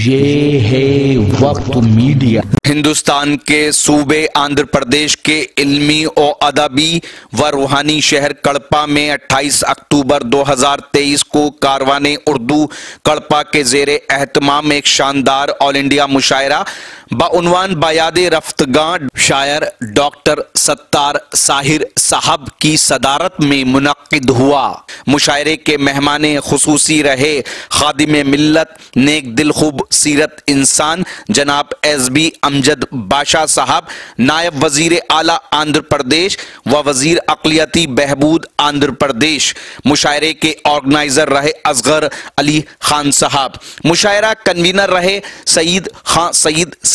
ये है वक्त मीडिया। हिंदुस्तान के सूबे आंध्र प्रदेश के इल्मी और अदबी व रूहानी शहर कडपा में 28 अक्टूबर 2023 को कारवाने उर्दू कडपा के जेर एहतमाम एक शानदार ऑल इंडिया मुशायरा बाउनवान बायादे रफ्तगां शायर डॉक्टर सत्तार साहिर साहब की सदारत में मुनक्किद हुआ। मुशायरे के मेहमाने खुसूसी रहे खादिमे मिल्लत नेक दिल खूब सीरत इंसान जनाब SB अमजद बाशा साहब नायब वजीर आला आंध्र प्रदेश व वजीर अकलियती बहबूद आंध्र प्रदेश। मुशायरे के ऑर्गेनाइजर रहे असगर अली खान साहब। मुशायरा कन्वीनर रहे सईद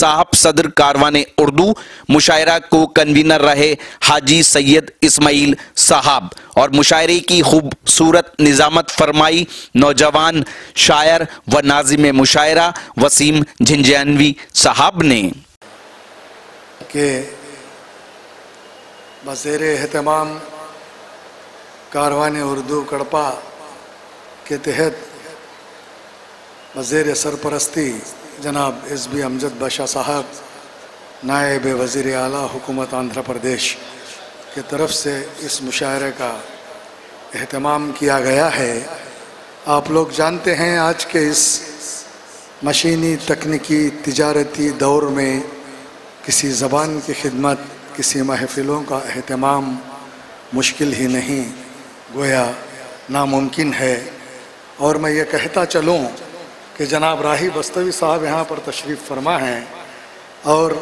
साहब सदर कारवाने उर्दू। मुशायरा को कन्वीनर रहे हाजी सैयद इस्माइल साहब। और मुशायरे की खूबसूरत निजामत फरमाई नौजवान शायर व नाजिम मुशायरा वसीम झंझानवी साहब ने। के बसेरे एहतमाम कारवाने उर्दू कडपा के तहत वज़ीर सरपरस्ती जनाब SB अमजद बाशा साहब नायब वज़ीर आला हुकूमत आंध्र प्रदेश की तरफ से इस मुशायरे का एहतमाम किया गया है। आप लोग जानते हैं आज के इस मशीनी तकनीकी तिजारती दौर में किसी ज़बान की खिदमत किसी महफिलों का एहतमाम मुश्किल ही नहीं गोया नामुमकिन है। और मैं ये कहता चलूँ कि जनाब राही बस्तवी साहब यहाँ पर तशरीफ़ फरमा हैं और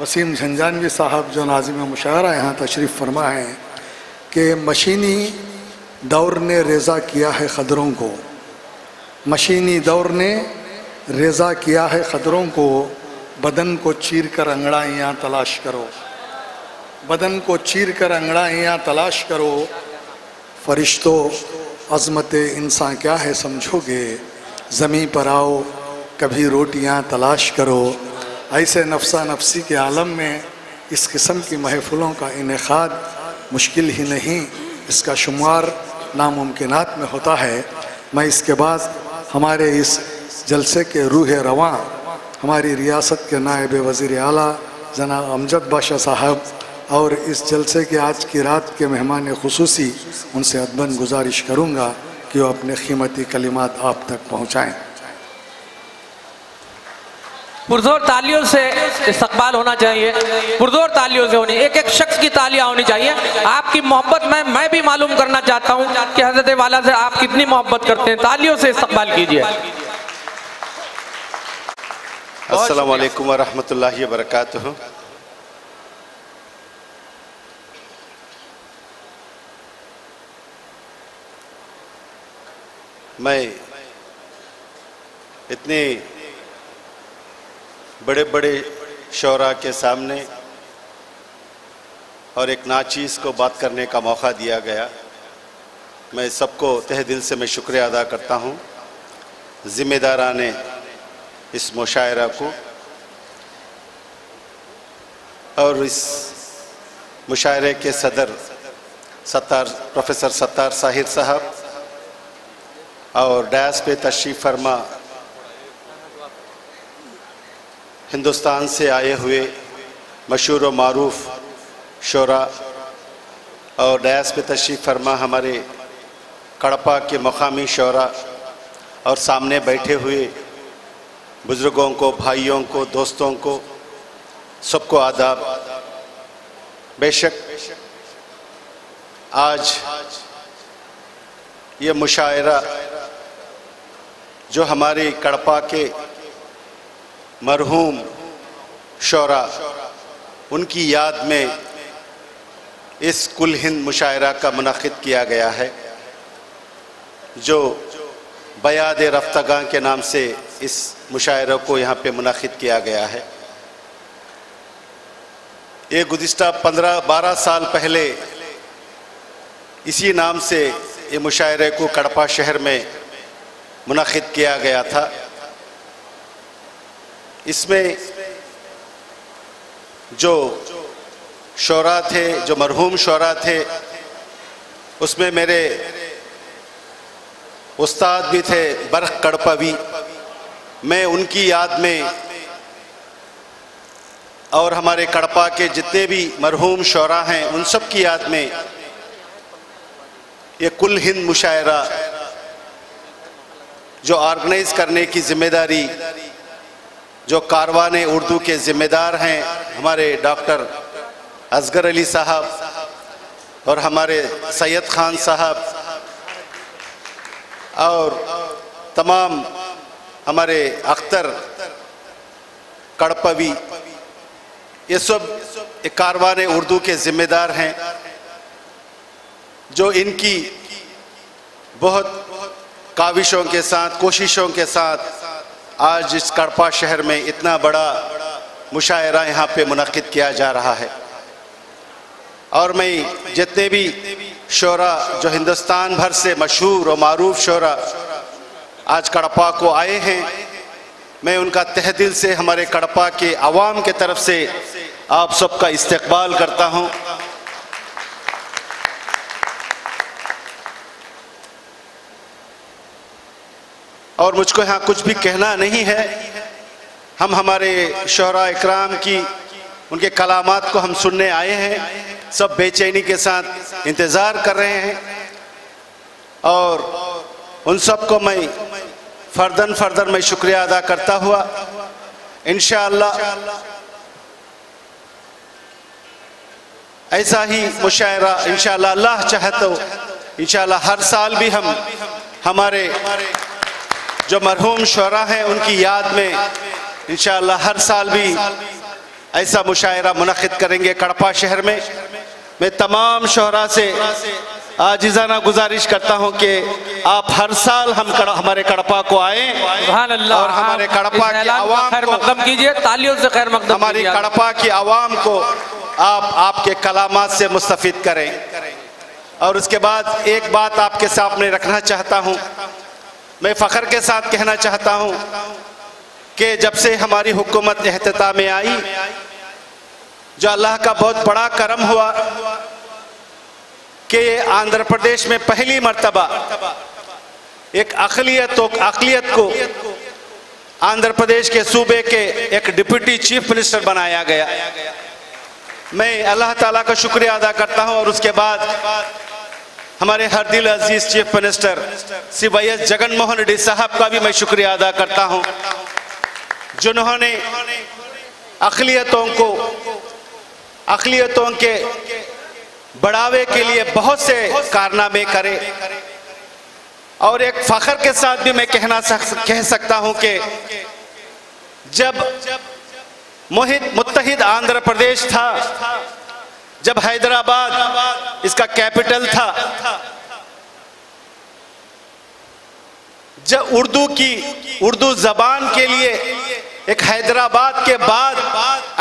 वसीम झंझानवी साहब जो नाज़िम मुशायरा यहाँ तशरीफ़ फरमा हैं कि मशीनी दौर ने रेज़ा किया है ख़दरों को, मशीनी दौर ने रेज़ा किया है ख़दरों को। बदन को चीर कर अंगड़ाइयाँ तलाश करो, बदन को चीर कर अंगड़ाइयाँ तलाश करो। फरिश्तों अज़मत इंसान क्या है समझोगे, ज़मीं पर आओ कभी रोटियाँ तलाश करो। ऐसे नफसा नफसी के आलम में इस किस्म की महफिलों का इनेखाद मुश्किल ही नहीं, इसका शुमार नामुमकिनात में होता है। मैं इसके बाद हमारे इस जलसे के रूह रवां हमारी रियासत के नायब वज़ीर आला जनाब अमजद बाशा साहब और इस जलसे के आज की रात के मेहमान खुसूसी उनसे अदबन गुजारिश करूँगा कि वो अपने कीमती कलिमात आप तक पहुँचाएँ। पुरजोर तालियों से इस्तकबाल होना चाहिए, पुरजोर तालियों से होनी, एक एक शख्स की तालियां होनी चाहिए। आपकी मोहब्बत में मैं भी मालूम करना चाहता हूं कि हजरत वाला से आप कितनी मोहब्बत करते हैं। तालियों से इस्तकबाल कीजिए। अस्सलाम वालेकुम रहमतुल्लाहि व बरकातहू। मैं इतने बड़े बड़े शौरा के सामने और एक नाचीज़ को बात करने का मौका दिया गया, मैं सबको तहे दिल से मैं शुक्रिया अदा करता हूँ। ज़िम्मेदाराने इस मुशायरा को और इस मुशायरे के सदर प्रोफेसर सत्तार साहिर साहब और डैश पे तशरीफ़ फरमा हिंदुस्तान से आए हुए मशहूर व मारूफ शोरा और डैस पे तशरीफ़ फरमा हमारे कडपा के मकामी शोरा और सामने बैठे हुए बुज़ुर्गों को, भाइयों को, दोस्तों को, सबको आदाब। बेशक आज ये मुशायरा जो हमारे कडपा के मरहूम शौरा उनकी याद में इस कुल हिंद मुशायरा का मुनाकिद किया गया है जो बयादे रफ्तगां के नाम से इस मुशायरे को यहाँ पे मुनाकिद किया गया है। ये गुज़िश्ता 15-12 साल पहले इसी नाम से ये मुशायरे को कडपा शहर में मुनाकिद किया गया था। इसमें जो शोरा थे, जो मरहूम शोरा थे, उसमें मेरे उस्ताद भी थे बरख कड़पवी मैं उनकी याद में और हमारे कड़पा के जितने भी मरहूम शौरा हैं उन सब की याद में ये कुल हिंद मुशायरा जो ऑर्गेनाइज करने की जिम्मेदारी जो कारवाने उर्दू के जिम्मेदार हैं हमारे डॉक्टर असगर अली साहब और हमारे सैयद खान साहब और तमाम हमारे अख्तर कड़पवी, ये सब एक कारवाने उर्दू के जिम्मेदार हैं जो इनकी बहुत काविशों के साथ, कोशिशों के साथ आज इस कारपा शहर में इतना बड़ा मुशायरा यहाँ पे मुनक़िद किया जा रहा है। और मैं जितने भी शोरा जो हिंदुस्तान भर से मशहूर और मारूफ शोरा आज कारपा को आए हैं, मैं उनका तहे दिल से हमारे कारपा के आवाम के तरफ से आप सबका इस्तकबाल करता हूँ। और मुझको यहाँ कुछ भी कहना नहीं है, हम हमारे शोहरा इकराम की उनके कलामात को हम सुनने आए हैं, सब बेचैनी के साथ इंतज़ार कर रहे हैं और उन सब को मैं फर्दन फर्दन मैं शुक्रिया अदा करता हुआ इंशाअल्लाह ऐसा ही मुशायरा इंशाअल्लाह अल्लाह चाहे तो इंशाअल्लाह हर साल भी हम हमारे जो मरहूम शोरा हैं उनकी याद में इंशाअल्लाह हर साल भी ऐसा मुशायरा मुनक़िद करेंगे कारपा शहर में। मैं तमाम शोरा से आजिज़ाना गुजारिश करता हूँ कि आप हर साल हमारे कारपा को आए और हमारे कारपा की आवाम को मक़दम कीजिए, तालियों से खैर मक़दम, हमारी कारपा की आवाम को आप आपके कलामात से मुस्तफ़ीद करें। और उसके बाद एक बात आपके सामने रखना चाहता हूँ, मैं फ़ख्र के साथ कहना चाहता हूँ कि जब से हमारी हुकूमत एहतिता में आई, जो अल्लाह का बहुत बड़ा करम हुआ कि आंध्र प्रदेश में पहली मर्तबा एक अक़लियत को आंध्र प्रदेश के सूबे के एक डिप्टी चीफ मिनिस्टर बनाया गया। मैं अल्लाह ताला का शुक्रिया अदा करता हूँ। और उसके बाद हमारे हर दिल अजीज chief minister Shri Y S Jagan Mohan Reddy साहब का भी मैं शुक्रिया अदा करता हूं, जिन्होंने अक़लियतों के बढ़ावे के लिए बहुत से कारनामे करे। और एक फ़ख्र के साथ भी मैं कह सकता हूं कि जब मुत्तहिद आंध्र प्रदेश था, जब हैदराबाद इसका कैपिटल था, जब उर्दू ज़बान के लिए एक हैदराबाद के बाद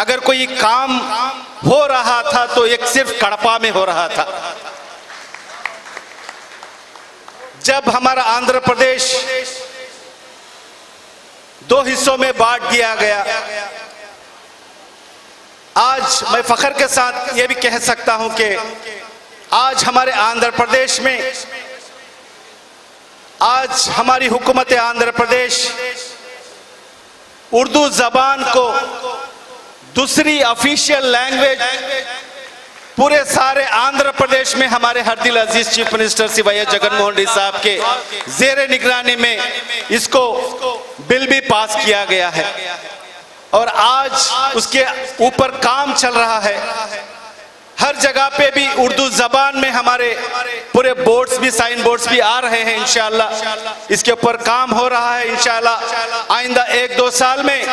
अगर कोई काम हो रहा था तो एक सिर्फ कारपा में हो रहा था। जब हमारा आंध्र प्रदेश दो हिस्सों में बांट दिया गया, आज मैं फ़ख्र के साथ ये भी कह सकता हूं कि आज हमारे आंध्र प्रदेश में आज हमारी हुकूमत आंध्र प्रदेश उर्दू ज़बान को दूसरी ऑफिशियल लैंग्वेज पूरे सारे आंध्र प्रदेश में हमारे हर दिल अजीज chief minister Shri Y S Jagan Mohan Reddy साहब के जेर निगरानी में इसको बिल भी पास किया गया है और आज उसके ऊपर काम चल रहा है। हर जगह पे भी उर्दू ज़बान में हमारे पूरे बोर्ड्स भी, साइन बोर्ड्स भी आ रहे हैं, इंशाल्लाह इसके ऊपर काम हो रहा है। इंशाल्लाह आइंदा 1-2 साल में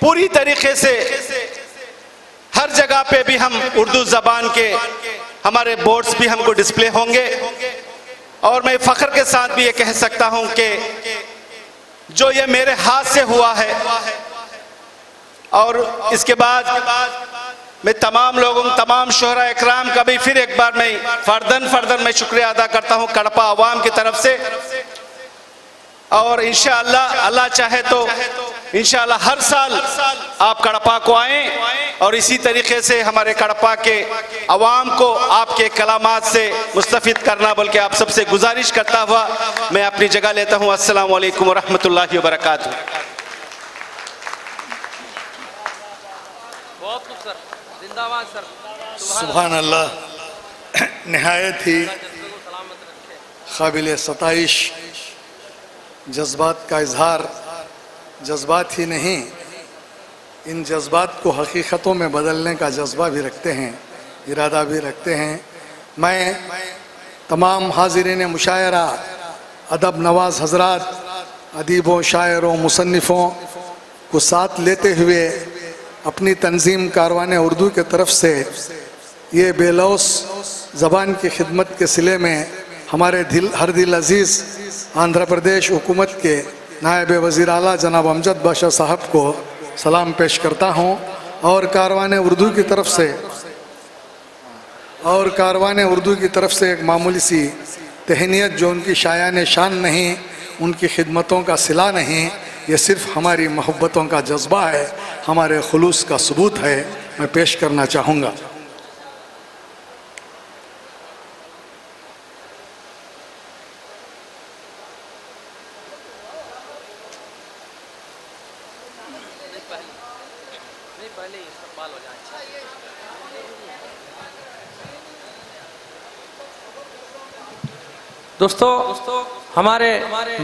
पूरी तरीके से हर जगह पे भी हम उर्दू ज़बान के हमारे बोर्ड्स भी हमको डिस्प्ले होंगे। और मैं फ़ख्र के साथ भी ये कह सकता हूँ कि जो ये मेरे हाथ से हुआ है और इसके बाद मैं तमाम लोगों, तमाम शोहरा इकराम का भी फिर एक बार मैं फर्दन मैं शुक्रिया अदा करता हूँ कारपा आवाम की तरफ से। और इंशाअल्लाह अल्लाह चाहे तो इंशाअल्लाह हर साल आप कारपा को आए और इसी तरीके से हमारे कारपा के आवाम को आपके कलामात से मुस्तफ़ीद करना बल्कि आप सबसे गुजारिश करता हुआ मैं अपनी जगह लेता हूँ। अस्सलामु अलैकुम व रहमतुल्लाहि व बरकातुहू। बहुत खूब सर, जिंदाबाद सर, सुभान अल्लाह। नहायत ही काबिल सताइश जज्बात का इजहार, जज्बात ही नहीं इन जज्बात को हकीकतों में बदलने का जज्बा भी रखते हैं, इरादा भी रखते हैं। मैं तमाम हाजिरीन मुशायरा, अदब नवाज हजरात, अदीबों, शायरों, मुसन्निफ़ों को साथ लेते हुए अपनी तंजीम कारवाने उर्दू के तरफ से ये बेलौस ज़बान की खिदमत के सिले में हमारे हर दिल अजीज़ आंध्र प्रदेश हुकूमत के नायब वज़ीर आला जनाब अमजद बादशाह साहब को सलाम पेश करता हूँ और कारवाने उर्दू की तरफ से एक मामूली सी तहनीत जो उनकी शायान शान नहीं, उनकी खिदमतों का सिला नहीं, ये सिर्फ़ हमारी मोहब्बतों का जज्बा है, हमारे खुलूस का सबूत है, मैं पेश करना चाहूँगा। दोस्तों हमारे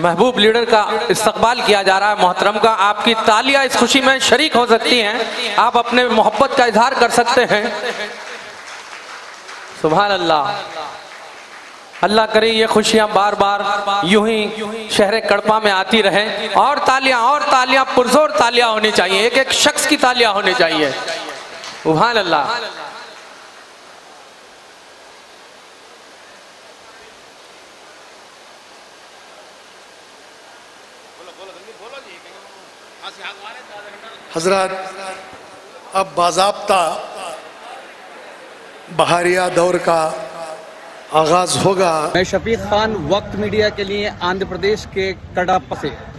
महबूब लीडर का इस्तकबाल किया जा रहा है, मोहतरम का। आपकी तालियां इस खुशी में शरीक हो सकती हैं, आप अपने मोहब्बत का इजहार कर सकते हैं। सुभान अल्लाह, अल्लाह करे ये खुशियाँ बार बार यूं ही शहर कड़पा में आती रहें। और तालियां पुरजोर तालियां होनी चाहिए, एक एक शख्स की तालियां होनी चाहिए। सुभान अल्लाह। हजरत, अब बाज़ाब्ता बहारिया दौर का आगाज होगा। मैं शफीक खान, वक्त मीडिया के लिए आंध्र प्रदेश के कडप्पा से।